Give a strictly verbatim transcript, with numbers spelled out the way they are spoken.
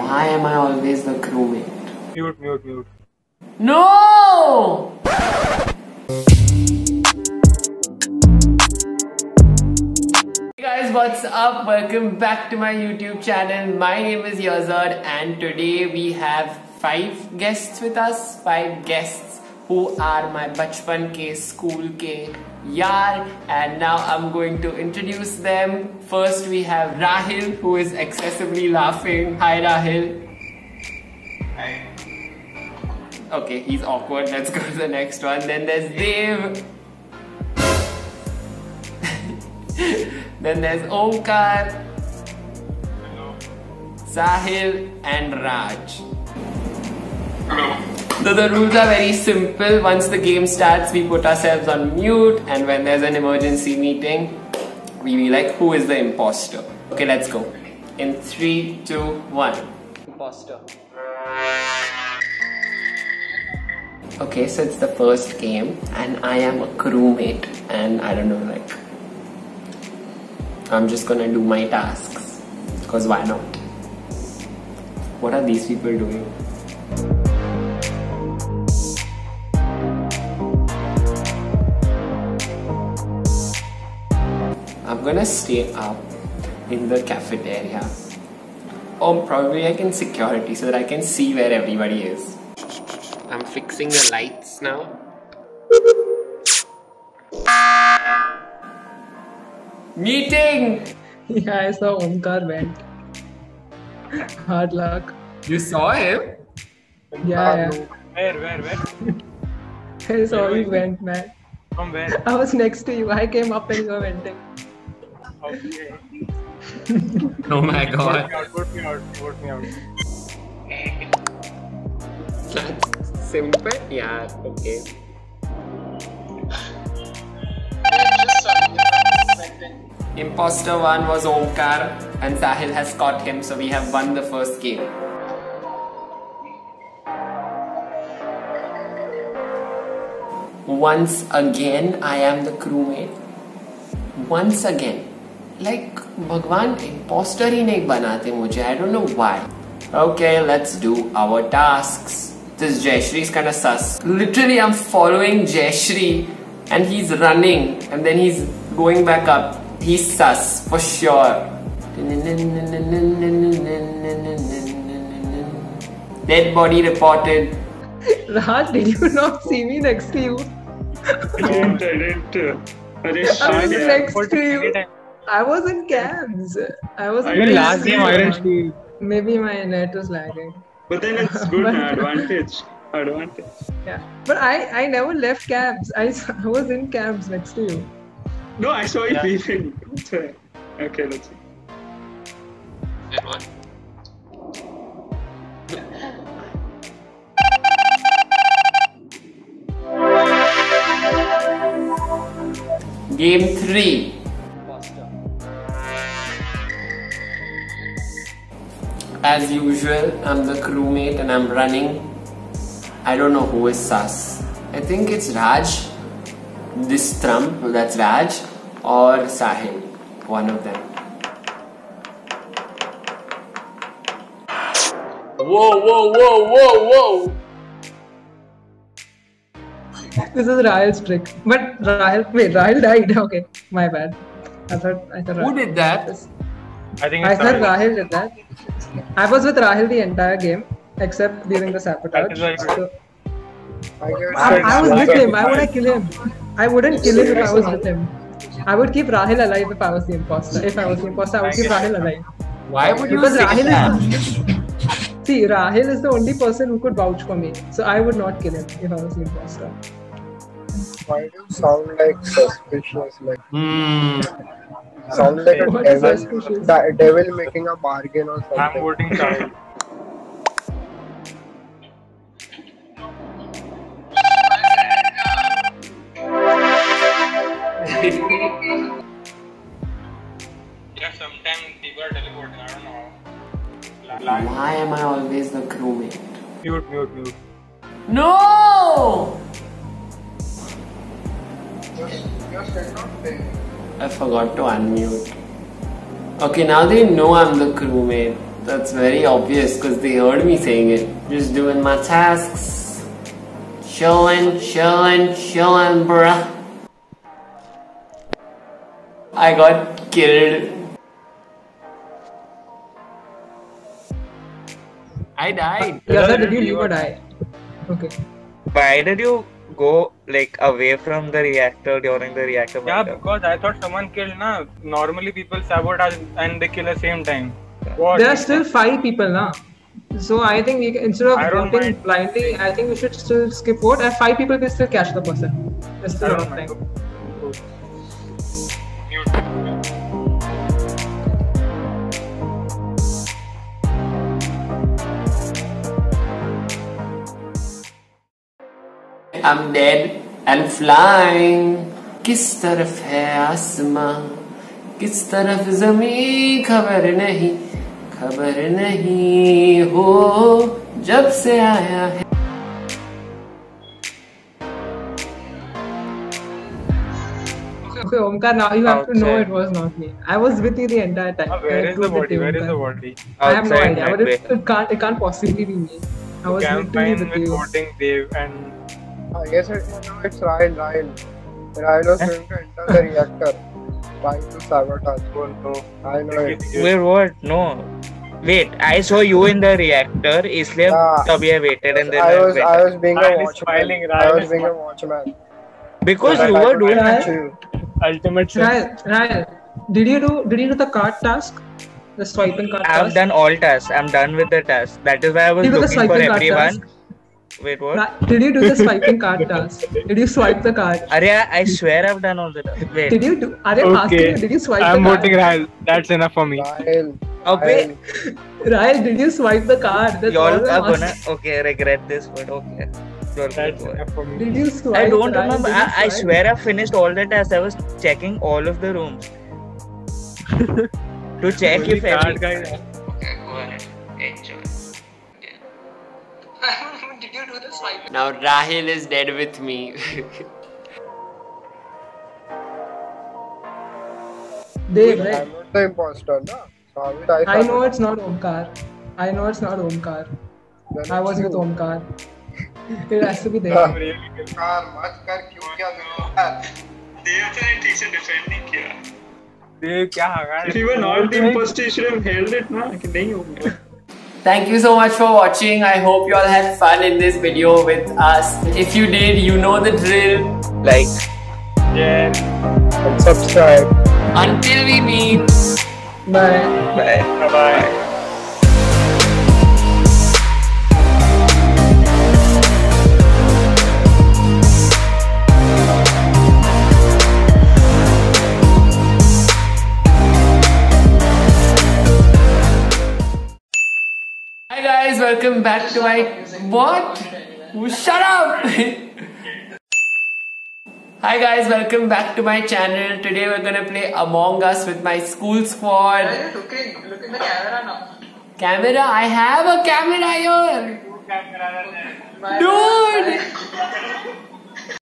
Why am I always the crewmate? Mute, mute, mute. No! Hey guys, what's up? Welcome back to my YouTube channel. My name is Yazad and today we have five guests with us. Five guests who are my bachpan ke, school ke, yaar, and now I'm going to introduce them. First we have Rahil, who is excessively laughing. Hi Rahil. Hi. Okay, he's awkward. Let's go to the next one. Then there's Dev. Then there's Omkar. Hello. Sahil and Raj. Hello. So the rules are very simple. Once the game starts, we put ourselves on mute, and when there's an emergency meeting, we be like, who is the imposter? Okay, let's go. In three, two, one. Imposter. Okay, so it's the first game, and I am a crewmate, and I don't know, like, I'm just gonna do my tasks, because why not? What are these people doing? I'm gonna stay up in the cafeteria, or probably I can security so that I can see where everybody is. I'm fixing the lights now. Meeting! Yeah, I saw Omkar went. Hard luck. You saw him? Yeah, yeah. Where, where, where? I saw you went, man. From where? I was next to you. I came up and you were venting. Okay. Oh my god. Put me out, put me out, put me out. That's simple, yeah, okay. Imposter one was Omkar and Sahil has caught him, so we have won the first game. Once again, I am the crewmate. Once again. Like, Bhagwan imposter hi nahi banate mujhe. I don't know why. Okay, let's do our tasks. This Jayshree is kind of sus. Literally, I'm following Jayshree and he's running and then he's going back up. He's sus, for sure. Dead body reported. Raj, did you not see me next to you? I didn't, I didn't. I was next to you. I was in cabs. I was in cabs. Last game, Orange Team. Maybe my net was lagging. But then it's good, but, advantage. Advantage. Yeah. But I, I never left cabs. I, I was in cabs next to you. No, I saw you leaving. Yeah. Okay, let's see. And one. Game three. As usual, I'm the crewmate and I'm running. I don't know who is sus. I think it's Raj. This Trump, that's Raj. Or Sahil. One of them. Whoa, whoa, whoa, whoa, whoa. This is Rael's trick, but Rael, wait, Rael died. Okay, my bad. I thought, I thought. Who Rael did that? I think I thought Rahil did that. I was with Rahil the entire game, except during the sabotage. Right. So, I, I was with him. I wouldn't kill him. I wouldn't kill him if I was with him. I would keep Rahil alive if I was the imposter. If I was the imposter, I would keep Rahil alive. Why would you because say Rahil that? See, Rahil is the only person who could vouch for me, so I would not kill him if I was the imposter. Why do you sound like suspicious? Like, mm. sound like what a devil, a devil making a bargain or something. I'm voting child. Yeah, sometimes people teleporting. I don't know. Like, why am I always the crewmate? Mute, mute, mute. No! I forgot to unmute. Okay, now they know I'm the crewmate. That's very obvious because they heard me saying it. Just doing my tasks. Chillin', chillin', chillin', bruh. I got killed. I died. Yeah, sir, did you leave or die? Okay. Why did you go like away from the reactor during the reactor? Yeah, matter? Because I thought someone killed na. Normally people sabotage and they kill at the same time. What? There are still five people na. So I think we can, instead of voting blindly, I think we should still skip vote and five people can still catch the person. That's still enough time. Mute. I'm dead and flying. किस तरफ है आसमां, किस तरफ ज़मीं खबर नहीं, खबर नहीं हो जब से आया है. Okay, Omkar, now you have to know it was not me. I was with you the entire time. Uh, where is the body? Where is the body? I have no idea, but it, it can't. It can't possibly be me. I was literally with you. Voting Dev and. I guess it, no, it's Rael, Rael. Rael was going to enter the reactor. Why to sabotage? Oh no, I know it. Wait, what? No. Wait, I saw you in the reactor. Isliye tab I waited and then I was, I was being a watchman. I was being a watchman. Because you were doing ultimate. Rael, Rael, did you do? Did you do the card task? The swipe and card. I've done all tasks. I'm done with the task. That is why I was looking for everyone. Wait, what? Did you do the swiping card task? Did you swipe the card? Arya, I swear I've done all the tasks. Wait. Did you do? Arya, okay. Did you swipe I'm the card? I'm voting Rahil. That's enough for me. Rahil. Okay. Rahil, did you swipe the card? That's all I'm asking. Gonna, okay, regret this, but okay. That's enough for me. Did you swipe? I don't Rahil, remember. I, I swear I finished all the tasks. I was checking all of the rooms to check really if card guy. Okay, go ahead. Enjoy. Did you do this right? Now Rahil is dead with me. Dev, right? I'm not the imposter, no? So I, I know it's not Omkar. I know it's not Omkar. Then I was you. With Omkar. It has to be Dev. Omkar, mat kar kyun kya Omkar? Dev ne teacher defend nahi kiya. Dev kya haga? If you were not the imposter, you should have held it, na? Ki nahi hoga. Thank you so much for watching. I hope you all had fun in this video with us. If you did, you know the drill. Like, share, and subscribe. Until we meet. Bye. Bye. Bye-bye. Welcome back to my... What? Shut up! Hi guys, welcome back to my channel. Today we're gonna play Among Us with my school squad. Look in, look in the camera now. Camera? I have a camera here! Dude!